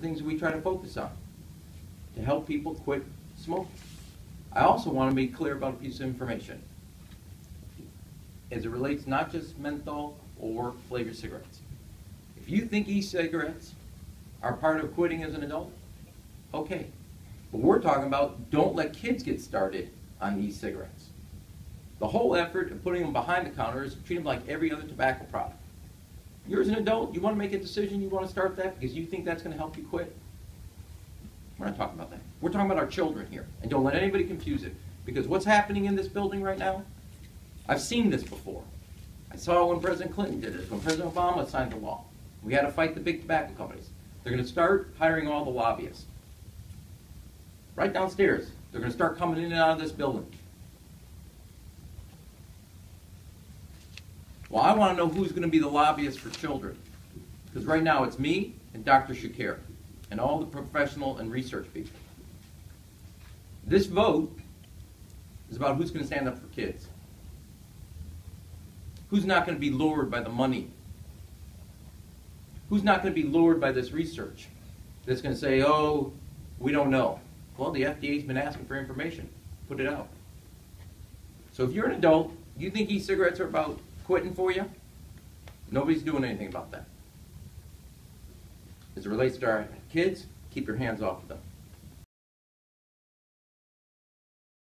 the things that we try to focus on to help people quit smoking. I also want to be clear about a piece of information as it relates not just menthol or flavored cigarettes. If you think e-cigarettes are part of quitting as an adult, okay. But we're talking about don't let kids get started on e-cigarettes. The whole effort of putting them behind the counter is to treat them like every other tobacco product. You're as an adult, you want to make a decision, you want to start that because you think that's going to help you quit. We're not talking about that. We're talking about our children here. And don't let anybody confuse it, because what's happening in this building right now, I've seen this before. I saw when President Clinton did it, when President Obama signed the law. We had to fight the big tobacco companies. They're going to start hiring all the lobbyists. Right downstairs, they're going to start coming in and out of this building. Well, I want to know who's going to be the lobbyist for children, because right now it's me and Dr. Shakir and all the professional and research people. This vote is about who's going to stand up for kids, who's not going to be lured by the money, who's not going to be lured by this research that's going to say, oh, we don't know. Well, the FDA's been asking for information. Put it out. So if you're an adult, you think e-cigarettes are about quitting for you? Nobody's doing anything about that. As it relates to our kids, keep your hands off of them.